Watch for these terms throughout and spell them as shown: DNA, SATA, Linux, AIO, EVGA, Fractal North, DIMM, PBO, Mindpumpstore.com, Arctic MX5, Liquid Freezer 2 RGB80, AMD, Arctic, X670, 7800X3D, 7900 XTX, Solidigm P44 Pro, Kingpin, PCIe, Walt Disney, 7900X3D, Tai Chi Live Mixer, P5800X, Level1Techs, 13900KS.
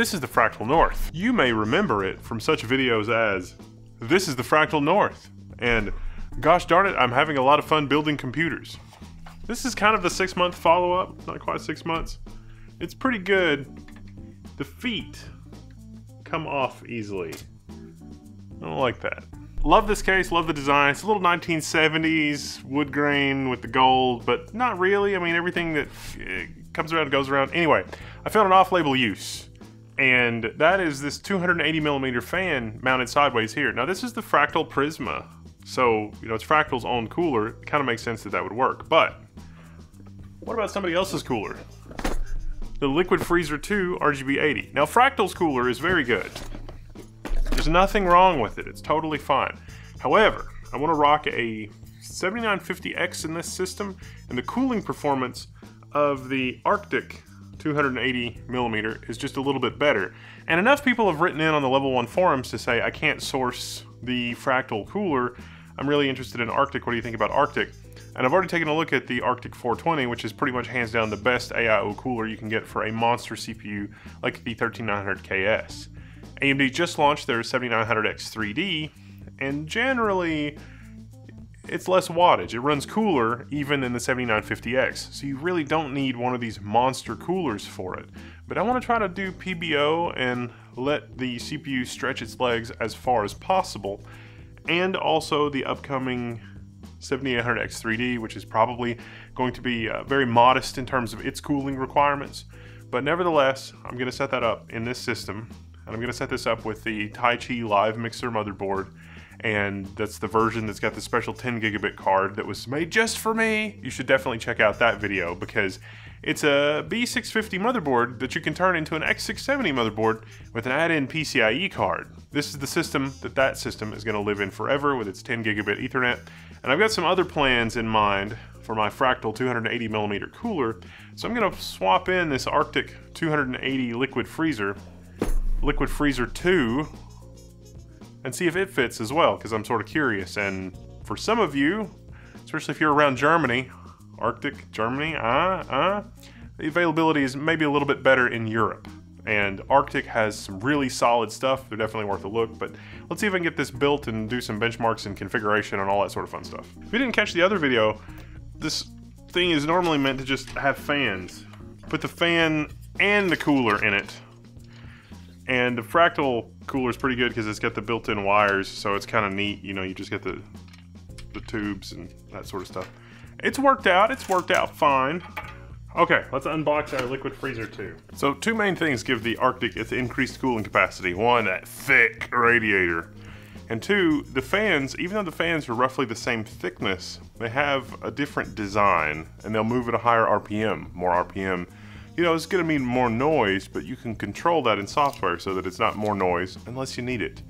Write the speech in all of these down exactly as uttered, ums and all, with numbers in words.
This is the Fractal North. You may remember it from such videos as, "This is the Fractal North," and "Gosh darn it, I'm having a lot of fun building computers." This is kind of the six month follow-up, not quite six months. It's pretty good. The feet come off easily. I don't like that. Love this case, love the design. It's a little nineteen seventies, wood grain with the gold, but not really. I mean, everything that comes around goes around. Anyway, I found an off-label use, and that is this two hundred eighty millimeter fan mounted sideways here. Now this is the Fractal Prisma. So, you know, it's Fractal's own cooler. It kind of makes sense that that would work, but what about somebody else's cooler? The Liquid Freezer two R G B eighty. Now Fractal's cooler is very good. There's nothing wrong with it, it's totally fine. However, I want to rock a seventy-nine fifty X in this system, and the cooling performance of the Arctic two hundred eighty millimeter is just a little bit better. And enough people have written in on the level one forums to say, "I can't source the Fractal cooler, I'm really interested in Arctic, what do you think about Arctic?" And I've already taken a look at the Arctic four twenty, which is pretty much hands down the best A I O cooler you can get for a monster C P U like the thirteen nine hundred K S. A M D just launched their seventy-nine hundred X three D, and generally it's less wattage. It runs cooler even in the seventy-nine fifty X, so you really don't need one of these monster coolers for it. But I want to try to do P B O and let the C P U stretch its legs as far as possible, and also the upcoming seventy-eight hundred X three D, which is probably going to be uh, very modest in terms of its cooling requirements. But nevertheless, I'm going to set that up in this system, and I'm going to set this up with the Tai Chi Live Mixer motherboard, and that's the version that's got the special ten gigabit card that was made just for me. You should definitely check out that video, because it's a B six fifty motherboard that you can turn into an X six seventy motherboard with an add-in P C I E card. This is the system that that system is going to live in forever with its ten gigabit Ethernet. And I've got some other plans in mind for my Fractal two hundred eighty millimeter cooler, so I'm going to swap in this Arctic two hundred eighty Liquid Freezer, Liquid Freezer two, and see if it fits as well, because I'm sort of curious. And for some of you, especially if you're around Germany, Arctic, Germany, ah, ah, the availability is maybe a little bit better in Europe. And Arctic has some really solid stuff. They're definitely worth a look, but let's see if I can get this built and do some benchmarks and configuration and all that sort of fun stuff. If you didn't catch the other video, this thing is normally meant to just have fans. Put the fan and the cooler in it. And the Fractal cooler is pretty good because it's got the built-in wires, so it's kind of neat. You know, you just get the, the tubes and that sort of stuff. It's worked out, it's worked out fine. Okay, let's unbox our Liquid Freezer two. So two main things give the Arctic its increased cooling capacity. One, that thick radiator. And two, the fans, even though the fans are roughly the same thickness, they have a different design, and they'll move at a higher R P M, more R P M. You know, it's gonna mean more noise, but you can control that in software so that it's not more noise unless you need it.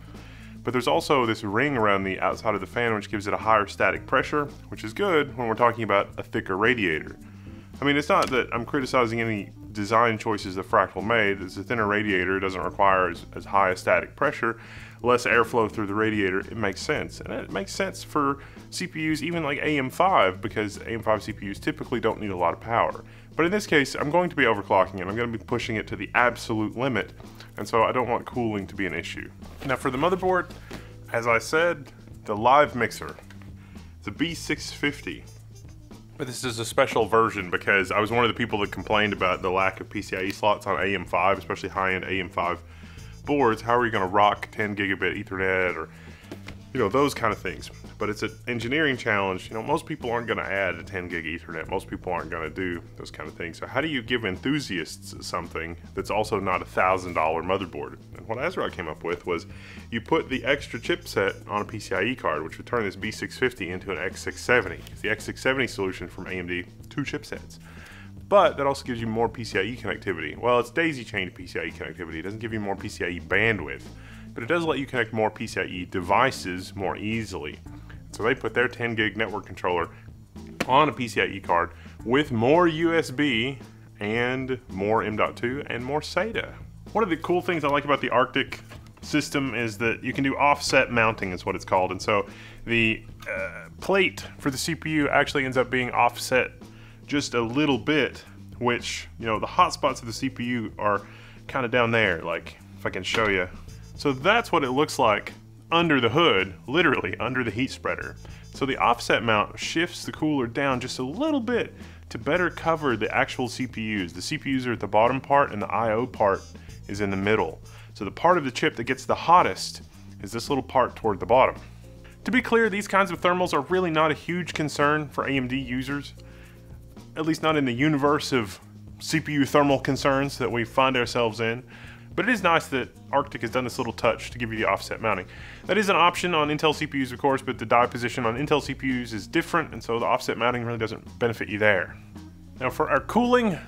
But there's also this ring around the outside of the fan which gives it a higher static pressure, which is good when we're talking about a thicker radiator. I mean, it's not that I'm criticizing any design choices that Fractal made. It's a thinner radiator, it doesn't require as, as high a static pressure, less airflow through the radiator, it makes sense. And it makes sense for C P Us even like A M five, because A M five C P Us typically don't need a lot of power. But in this case, I'm going to be overclocking it. I'm going to be pushing it to the absolute limit, and so I don't want cooling to be an issue. Now for the motherboard, as I said, the Live Mixer, the B six fifty. But this is a special version because I was one of the people that complained about the lack of P C I E slots on A M five, especially high-end A M five boards. How are you going to rock ten gigabit Ethernet or, you know, those kind of things? But it's an engineering challenge. You know, most people aren't gonna add a ten gig Ethernet. Most people aren't gonna do those kind of things. So how do you give enthusiasts something that's also not a thousand dollar motherboard? And what ASRock came up with was you put the extra chipset on a P C I E card, which would turn this B six fifty into an X six seventy. It's the X six seventy solution from A M D, two chipsets. But that also gives you more P C I E connectivity. Well, it's daisy-chained P C I E connectivity. It doesn't give you more P C I E bandwidth, but it does let you connect more P C I E devices more easily. So they put their ten gig network controller on a P C I E card with more U S B and more M dot two and more SATA. One of the cool things I like about the Arctic system is that you can do offset mounting, is what it's called. And so the uh, plate for the C P U actually ends up being offset just a little bit, which, you know, the hotspots of the C P U are kind of down there, like if I can show you. So that's what it looks like under the hood, literally under the heat spreader. So the offset mount shifts the cooler down just a little bit to better cover the actual C P Us. The C P Us are at the bottom part and the I O part is in the middle. So the part of the chip that gets the hottest is this little part toward the bottom. To be clear, these kinds of thermals are really not a huge concern for A M D users, at least not in the universe of C P U thermal concerns that we find ourselves in. But it is nice that Arctic has done this little touch to give you the offset mounting. That is an option on Intel C P Us, of course, but the die position on Intel C P Us is different, and so the offset mounting really doesn't benefit you there. Now for our cooling,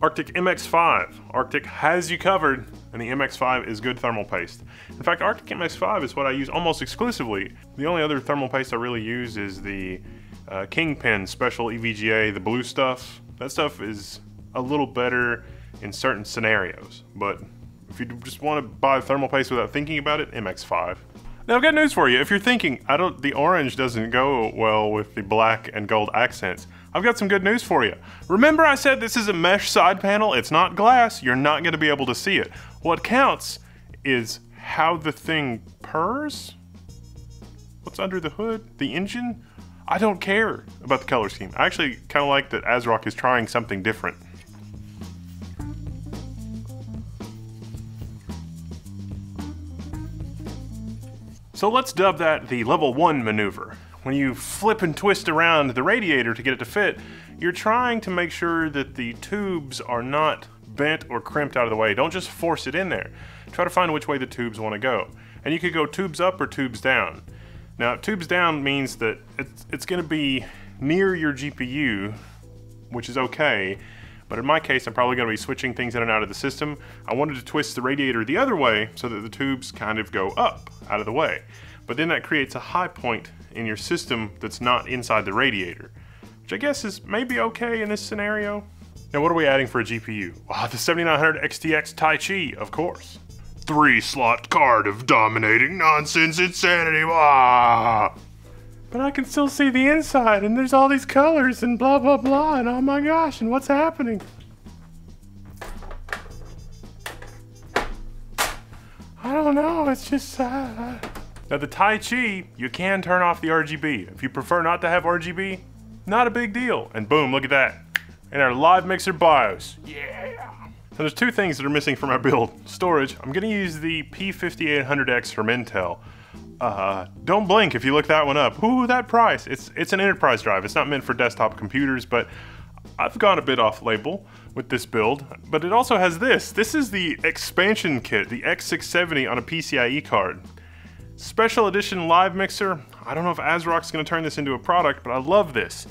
Arctic M X five. Arctic has you covered, and the M X five is good thermal paste. In fact, Arctic M X five is what I use almost exclusively. The only other thermal paste I really use is the uh, Kingpin Special E V G A, the blue stuff. That stuff is a little better in certain scenarios, but if you just want to buy thermal paste without thinking about it, M X five. Now I've got news for you. If you're thinking, I don't, the orange doesn't go well with the black and gold accents, I've got some good news for you. Remember I said this is a mesh side panel, it's not glass, you're not going to be able to see it. What counts is how the thing purrs? What's under the hood? The engine? I don't care about the color scheme. I actually kind of like that ASRock is trying something different. So let's dub that the level one maneuver. When you flip and twist around the radiator to get it to fit, you're trying to make sure that the tubes are not bent or crimped out of the way. Don't just force it in there. Try to find which way the tubes want to go. And you could go tubes up or tubes down. Now, tubes down means that it's, it's going to be near your G P U, which is okay. But in my case, I'm probably going to be switching things in and out of the system. I wanted to twist the radiator the other way so that the tubes kind of go up out of the way. But then that creates a high point in your system that's not inside the radiator, which I guess is maybe okay in this scenario. Now, what are we adding for a G P U? Wow, the seventy-nine hundred X T X Tai Chi, of course. Three slot card of dominating nonsense insanity. Wow. But I can still see the inside, and there's all these colors and blah, blah, blah, and oh my gosh, and what's happening? I don't know, it's just... Uh... Now the Tai Chi, you can turn off the R G B. If you prefer not to have R G B, not a big deal. And boom, look at that. In our Live Mixer BIOS, yeah! So there's two things that are missing from our build. Storage, I'm gonna use the P fifty-eight hundred X from Intel. Uh, don't blink if you look that one up. Ooh, that price. It's it's an enterprise drive. It's not meant for desktop computers, but I've gone a bit off-label with this build. But it also has this. This is the expansion kit, the X six seventy on a P C I E card. Special edition Live Mixer. I don't know if ASRock's gonna turn this into a product, but I love this.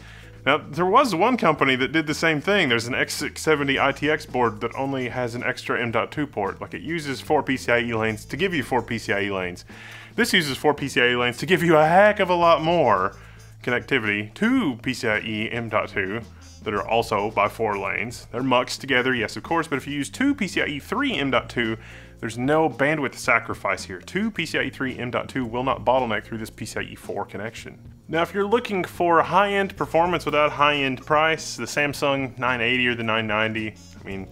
Now, there was one company that did the same thing. There's an X six seventy I T X board that only has an extra M dot two port. Like, it uses four PCIe lanes to give you four PCIe lanes. This uses four PCIe lanes to give you a heck of a lot more connectivity to PCIe M dot two that are also by four lanes. They're muxed together, yes, of course, but if you use two PCIe three M dot two, there's no bandwidth sacrifice here. Two PCIe three M dot two will not bottleneck through this PCIe four connection. Now, if you're looking for high-end performance without high-end price, the Samsung nine eighty or the nine ninety, I mean,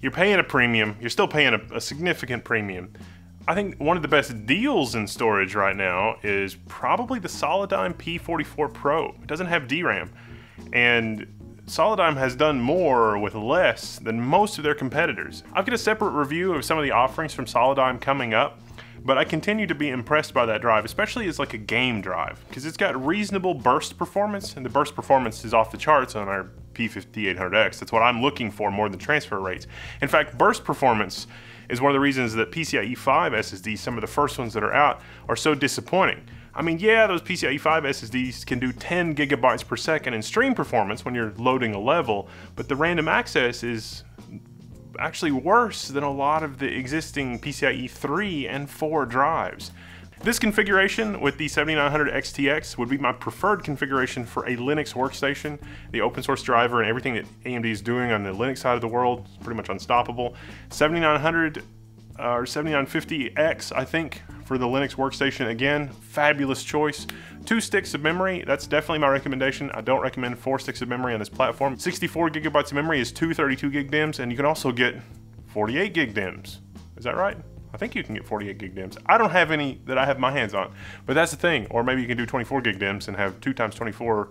you're paying a premium. You're still paying a, a significant premium. I think one of the best deals in storage right now is probably the Solidigm P forty-four Pro. It doesn't have D RAM, and Solidigm has done more with less than most of their competitors. I've got a separate review of some of the offerings from Solidigm coming up, but I continue to be impressed by that drive, especially as like a game drive, because it's got reasonable burst performance, and the burst performance is off the charts on our P fifty-eight hundred X. That's what I'm looking for more than transfer rates. In fact, burst performance is one of the reasons that PCIe five S S Ds, some of the first ones that are out, are so disappointing. I mean, yeah, those PCIe five S S Ds can do ten gigabytes per second in stream performance when you're loading a level, but the random access is actually worse than a lot of the existing PCIe three and four drives. This configuration with the seventy-nine hundred X T X would be my preferred configuration for a Linux workstation. The open source driver and everything that A M D is doing on the Linux side of the world is pretty much unstoppable. seventy-nine hundred or seventy-nine fifty X, I think, for the Linux workstation, again, fabulous choice. Two sticks of memory, that's definitely my recommendation. I don't recommend four sticks of memory on this platform. sixty-four gigabytes of memory is two thirty-two gig D I Ms, and you can also get forty-eight gig D I Ms. Is that right? I think you can get forty-eight gig D I Ms. I don't have any that I have my hands on, but that's the thing. Or maybe you can do twenty-four gig D I Ms and have two times twenty-four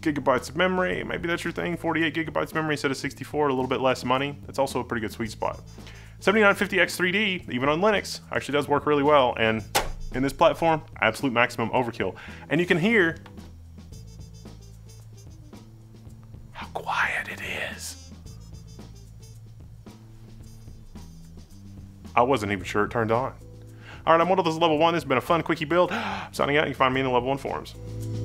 gigabytes of memory. Maybe that's your thing, forty-eight gigabytes of memory instead of sixty-four, a little bit less money. That's also a pretty good sweet spot. seventy-nine fifty X three D, even on Linux, actually does work really well. And in this platform, absolute maximum overkill. And you can hear how quiet it is. I wasn't even sure it turned on. All right, I'm one of those level one. This has been a fun quickie build. Signing out, you can find me in the level one forums.